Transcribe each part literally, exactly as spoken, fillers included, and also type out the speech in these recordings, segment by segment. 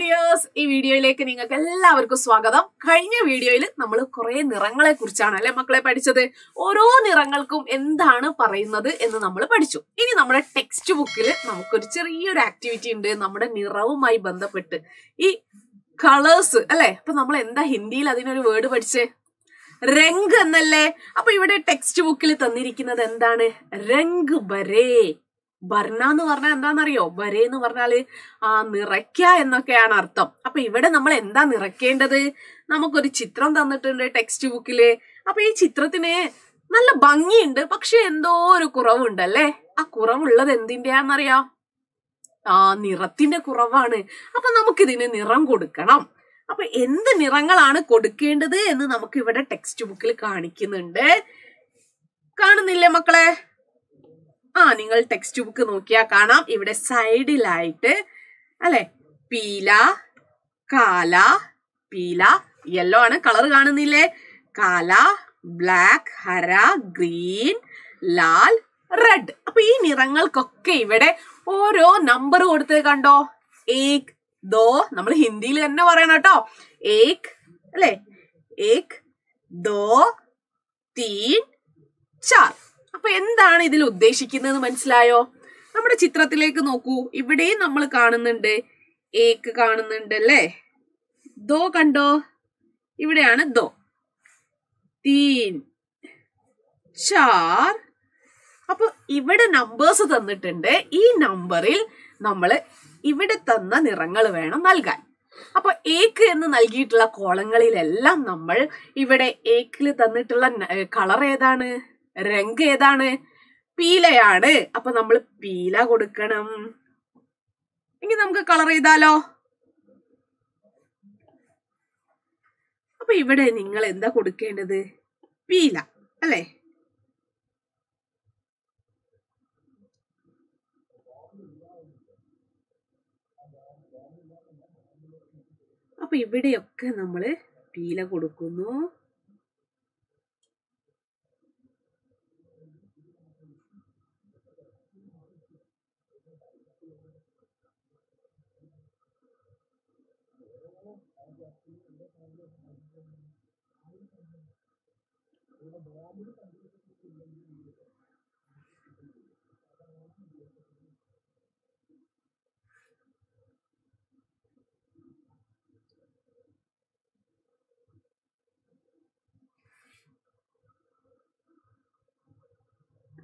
Hi dears! This video is like you all welcome. In this video, we will talk about some colors. Right? We studied all colors. In our textbook, we have a little activity in our colors. These colors, right? So, we have Hindi word. Rang, right? So, in the textbook, we have Rang Bare. Barna nu varna endha nariyo bare nu varnale aa nirakya ennokke aanu artham appo ivide nammal endha nirakkendathu namukku oru chitram thannittunde text book ile appo ee chitrathine nalla bangi undu pakshe endho oru kuravu undalle aa kuravu ullathu endindeyaanu ariya aa nirathinte kuravaanu appo namukku idine niram kodukkanam appo endu nirangalanu kodukkendathu ennu namukku ivide text book il kaanikkunnunde kaanunnille makkale Ningle textbook Nokia Kana, if it is side light, Ale Pila, Kala, Pila, yellow and a color gananile, Kala, black, hara, green, lal, red. A pea nirangal cockay, vede, or number would take undo, egg, do, number Hindi and never an ato, egg, le, egg, do, teen, char. Pendana idil udeshikina manslayo. Number chitratilake noku, if it ain't number carnan day, ake carnan delay. Do condo, if it ain't do. Teen char. Up even a numbers of the tender, e number ill, number, even a tana nirangal vana nalgai. Up a ake and the nalgitla collangal lam number, even a ake little color than. Renke than a peelayade upon number peela good canum. Ingamka coloridalo. A pivot in England the good kind of the peela. Alley a pivot a canumble peela good cuno.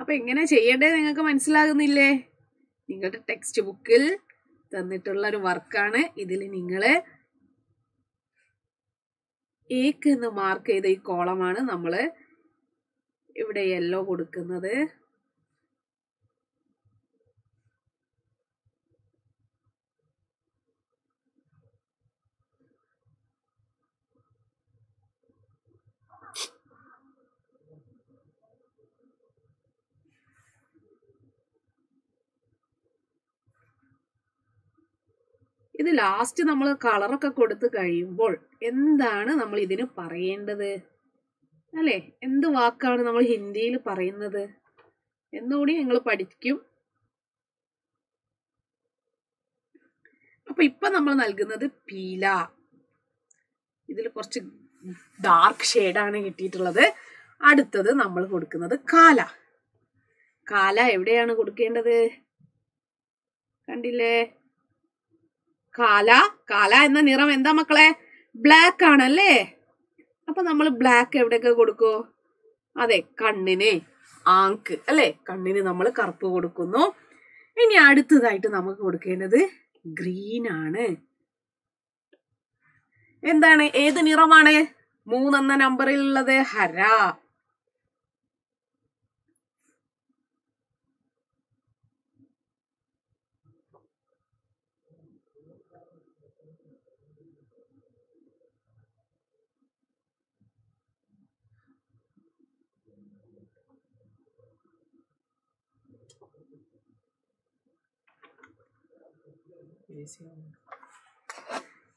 Up again, I say, I come and slag in the lay. You got a textbook kill, then the toller work on it, idle in Ingale. Ake in the market, they call a man, number. If they yellow would come there. The last number color of a code the Karim bolt. In the Anna Namali didn't parry in the Alley in the Waka number Hindi parry in the in the only angle padicum. A pipa number algana the pila. This is a dark shade and a title of the add the number good another Kala Kala every day and a good kind of the Candile. Kala, Kala and the Niram and the Makale, black and a lay. Upon the black, every day would go. Are they Kandine? Ank, a lay, Kandine number carpo would go no. Any added to the item number would cane green ane. And then a the Niramane, moon and the number illa de hara.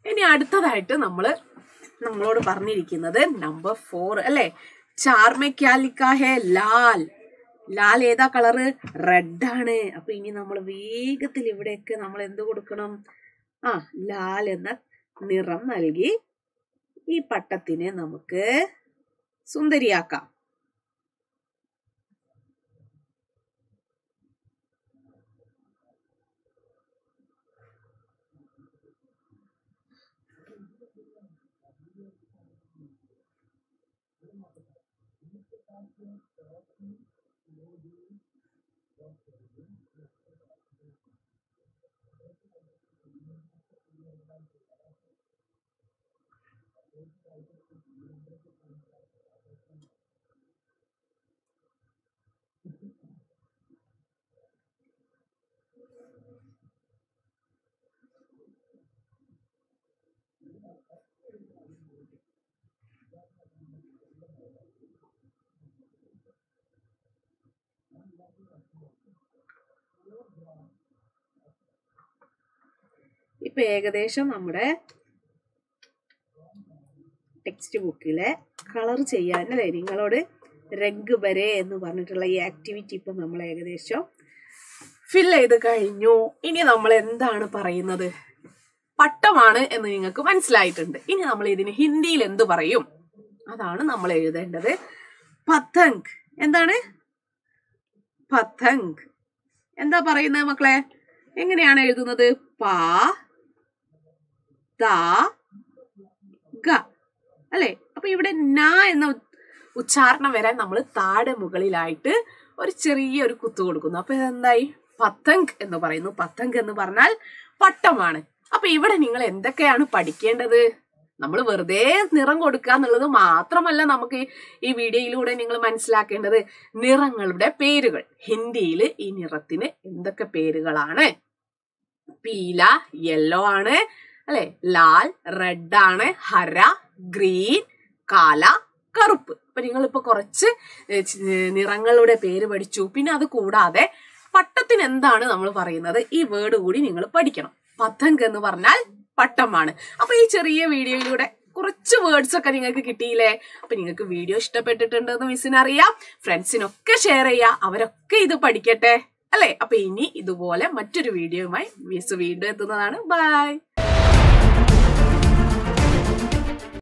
Any other item number? Number Barney, number four. Alle Charme Calica, lal. Lal e the color red dane. Opinion number week, the liver deck, number in the wood column. ആ ലാൽ എന്ന നിറം നൽകി ഈ പട്ടത്തിനെ നമുക്ക് സുന്ദരിയാക്കാം. ഇപ്പൊ ഏകദേശം നമ്മുടെ text ബുക്കിലെ കളർ ചെയ്യാൻ അല്ലേ നിങ്ങളോട് രംഗ് വരെ എന്ന് പറഞ്ഞിട്ടുള്ള ഈ ആക്ടിവിറ്റി ഇപ്പം നമ്മൾ ഏകദേശം ഫിൽ ചെയ്ത് കഴിഞ്ഞു. ഇനി നമ്മൾ എന്താണ് പറയുന്നത്? പട്ടമാണ് എന്ന് നിങ്ങൾക്ക് മനസ്സിലായിട്ടുണ്ട്. ഇനി നമ്മൾ ഇതിന് ഹിന്ദിയിൽ എന്ത് പറയും? അതാണ് നമ്മൾ എഴുതേണ്ടത്. പതംഗ്. എന്താണ് പതംഗ്? എന്താ പറയുന്നത് മക്കളെ? എങ്ങനെയാണ് എഴുതുന്നത്? പാ ത ഗ അല്ലെ? അപ്പൊ ഇവിടെ ന എന്ന ഉച്ചാരണം വരാൻ നമ്മൾ താടെ മുകളിലായിട്ട് ഒരു ചെറിയൊരു കുത്തു കൊടുക്കുന്നു. അപ്പൊ ഇതെന്തായി? പതംഗ് എന്ന് പറയുന്നു. പതംഗ് എന്ന് പറഞ്ഞാൽ പട്ടമാണ്. അപ്പൊ ഇവിടെ നിങ്ങൾ എന്തൊക്കെയാണ് പഠിക്കേണ്ടത്? നമ്മൾ വെറുതെ നിറം കൊടുക്കുക എന്നുള്ളത് മാത്രമല്ല നമുക്ക് ഈ വീഡിയോയിലൂടെ നിങ്ങൾ മനസ്സിലാക്കേണ്ടത്. നിറങ്ങളുടെ പേരുകൾ ഹിന്ദിയിൽ ഈ നിറത്തിന് എന്തൊക്കെ പേരുകളാണ്? പീല യെല്ലോ ആണ് അല്ലെ, ലാൽ റെഡ് ആണ്, ഹര ഗ്രീൻ, കാല കറുപ്പ്. അപ്പൊ നിങ്ങളിപ്പോ കുറച്ച് നിറങ്ങളുടെ പേര് പഠിച്ചു. പിന്നെ അത് കൂടാതെ പട്ടത്തിന് എന്താണ് നമ്മൾ പറയുന്നത്, ഈ വേർഡ് കൂടി നിങ്ങൾ പഠിക്കണം. പതംഗ് എന്ന് പറഞ്ഞാൽ പട്ടമാണ്. അപ്പൊ ഈ ചെറിയ വീഡിയോയിലൂടെ കുറച്ച് വേർഡ്സ് ഒക്കെ നിങ്ങൾക്ക് കിട്ടിയില്ലേ? അപ്പൊ നിങ്ങൾക്ക് വീഡിയോ ഇഷ്ടപ്പെട്ടിട്ടുണ്ടെന്ന് മിസ്സിനറിയാം. ഫ്രണ്ട്സിനൊക്കെ ഷെയർ ചെയ്യുക, അവരൊക്കെ ഇത് പഠിക്കട്ടെ അല്ലെ. അപ്പൊ ഇനി ഇതുപോലെ മറ്റൊരു വീഡിയോയുമായി മിസ് വീണ്ടും എത്തുന്നതാണ്. ബൈ.